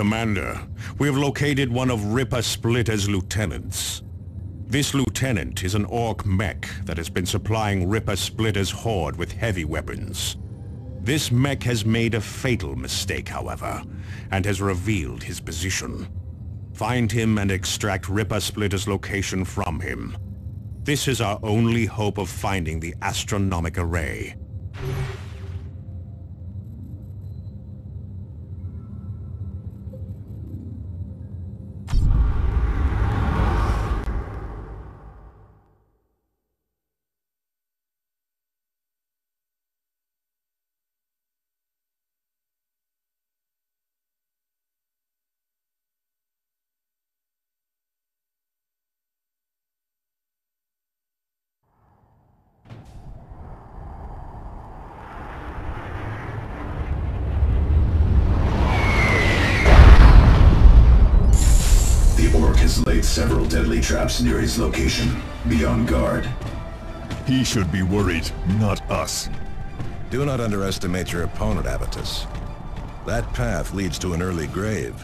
Commander, we have located one of Ripper Splitter's lieutenants. This lieutenant is an orc mech that has been supplying Ripper Splitter's horde with heavy weapons. This mech has made a fatal mistake, however, and has revealed his position. Find him and extract Ripper Splitter's location from him. This is our only hope of finding the Astronomican Array. Laid several deadly traps near his location. Be on guard. He should be worried, not us. Do not underestimate your opponent, Abatus. That path leads to an early grave.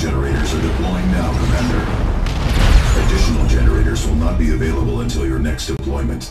generators are deploying now, Commander. Additional generators will not be available until your next deployment.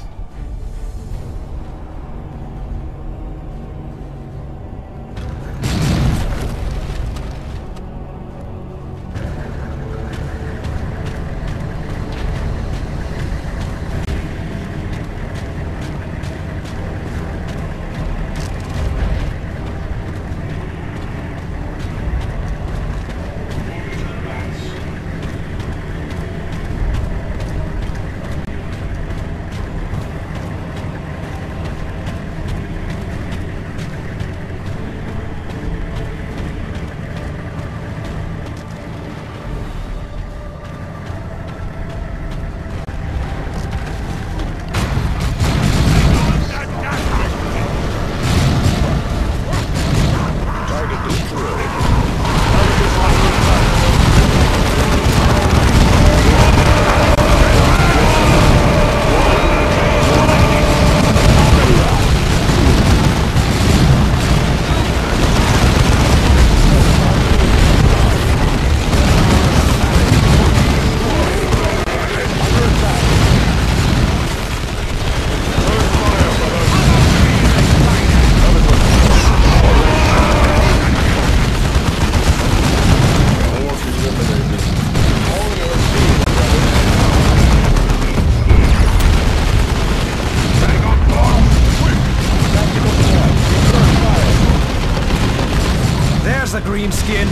Skin.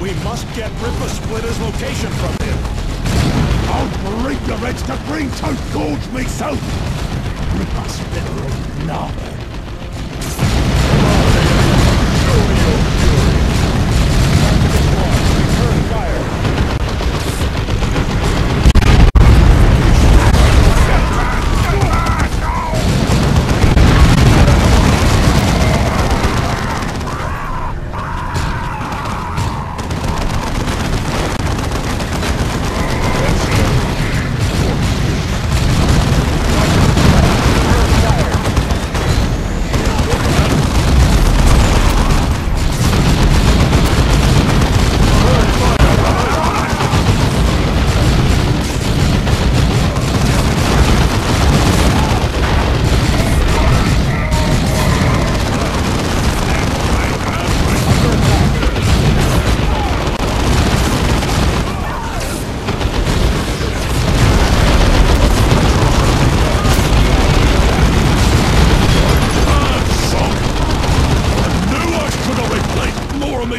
We must get Ripper Splitter's location from him. I'll break the Reds to bring to gorge myself! Ripper Splitter of Narva.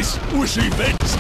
Squishy bits!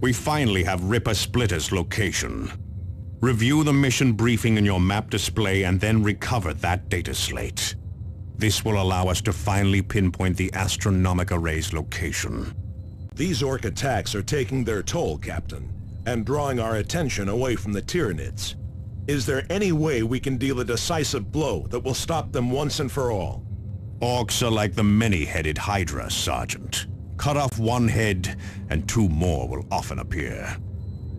We finally have Ripper Splitter's location. Review the mission briefing in your map display and then recover that data slate. This will allow us to finally pinpoint the Astronomic Array's location. These Orc attacks are taking their toll, Captain, and drawing our attention away from the Tyranids. Is there any way we can deal a decisive blow that will stop them once and for all? Orcs are like the many-headed Hydra, Sergeant. Cut off one head, and two more will often appear.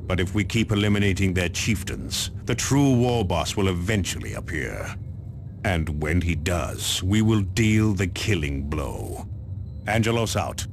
But if we keep eliminating their chieftains, the true war boss will eventually appear. And when he does, we will deal the killing blow. Angelos out.